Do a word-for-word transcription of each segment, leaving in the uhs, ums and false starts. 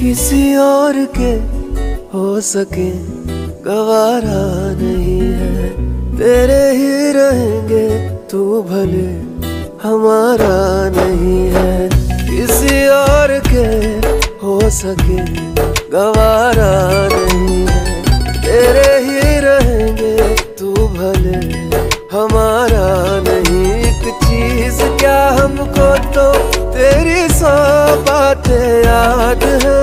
किसी और के हो सके गवारा नहीं है, तेरे ही रहेंगे तू भले हमारा नहीं है। किसी और के हो सके गवारा नहीं है, तेरे ही रहेंगे तू भले हमारा नहीं। एक चीज क्या हमको तो तेरी सौ बातें याद है,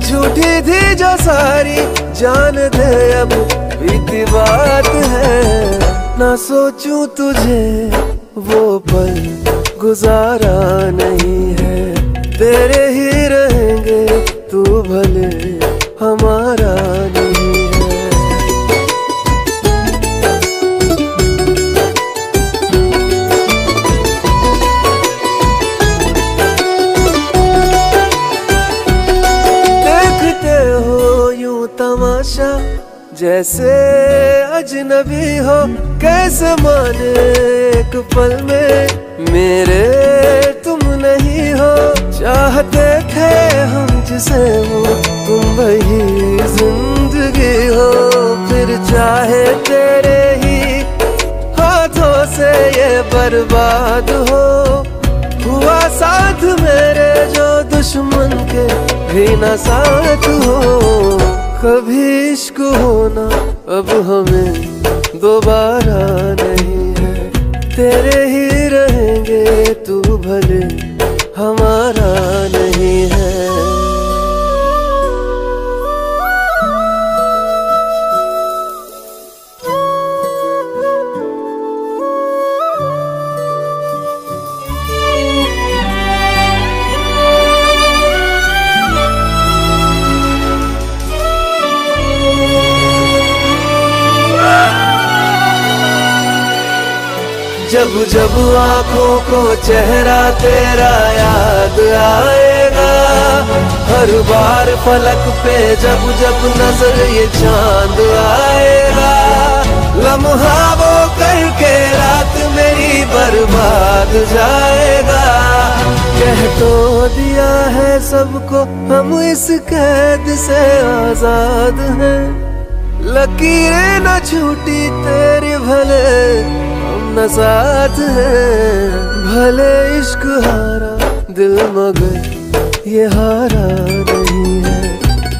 झूठी थी जो सारी जान दे अब बीती बात है। ना सोचूं तुझे वो पल गुजारा नहीं है, तेरे ही रहेंगे तू भले हमारा नहीं। तमाशा जैसे अजनबी हो, कैसे माने एक पल में मेरे तुम नहीं हो। चाहते थे हम जिसे हो तुम वही जिंदगी हो, फिर चाहे तेरे ही हाथों से ये बर्बाद हो। हुआ साथ मेरे जो दुश्मन के भी ना साथ हो। कभी इश्क होना अब हमें दोबारा नहीं है, तेरे ही रहेंगे तू भले हमारा नहीं है। जब जब आँखों को चेहरा तेरा याद आएगा, हर बार फलक पे जब जब नजर ये चांद आएगा, लम्हा वो करके रात मेरी बर्बाद जाएगा। कह तो दिया है सबको हम इस कैद से आजाद हैं, लकीरें न छूटी तेरी भले ना साथ है। भले इश्क हारा दिल मगर ये हारा नहीं है,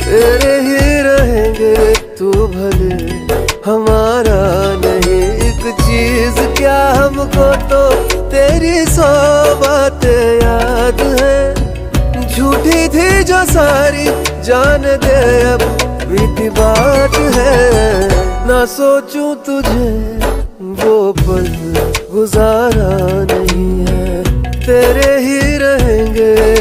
तेरे ही रहेंगे तू भले हमारा नहीं। एक चीज क्या हमको तो तेरी सौ बातें याद है, झूठी थी जो सारी जान दे अब बीती बात है। ना सोचूं तुझे वो पल गुजारा नहीं है, तेरे ही रहेंगे।